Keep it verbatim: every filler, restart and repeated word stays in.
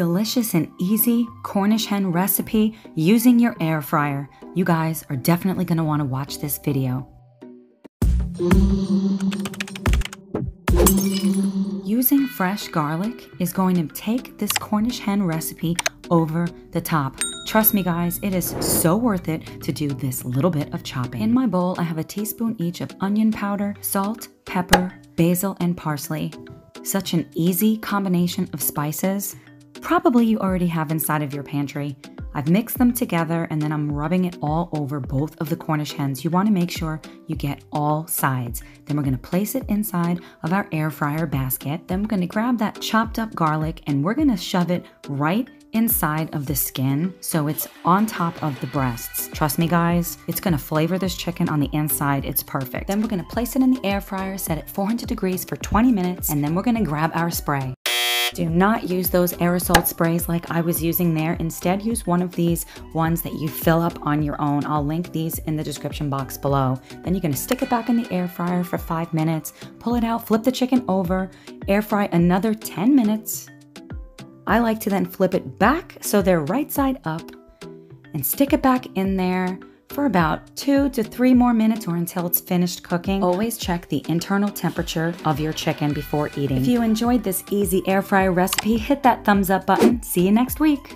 delicious and easy Cornish hen recipe using your air fryer. You guys are definitely going to want to watch this video. Using fresh garlic is going to take this Cornish hen recipe over the top. Trust me guys, it is so worth it to do this little bit of chopping. In my bowl, I have a teaspoon each of onion powder, salt, pepper, basil, and parsley. Such an easy combination of spices. Probably you already have inside of your pantry. I've mixed them together and then I'm rubbing it all over both of the Cornish hens. You want to make sure you get all sides. Then we're going to place it inside of our air fryer basket. Then we're going to grab that chopped up garlic and we're going to shove it right inside of the skin so it's on top of the breasts. Trust me guys, it's going to flavor this chicken on the inside. It's perfect. Then we're going to place it in the air fryer, set it four hundred degrees for twenty minutes, and then we're going to grab our spray. Do not use those aerosol sprays like I was using there. Instead, use one of these ones that you fill up on your own. I'll link these in the description box below. Then you're gonna stick it back in the air fryer for five minutes, pull it out, flip the chicken over, air fry another ten minutes. I like to then flip it back so they're right side up and stick it back in there for about two to three more minutes or until it's finished cooking. Always check the internal temperature of your chicken before eating. If you enjoyed this easy air fryer recipe, hit that thumbs up button. See you next week.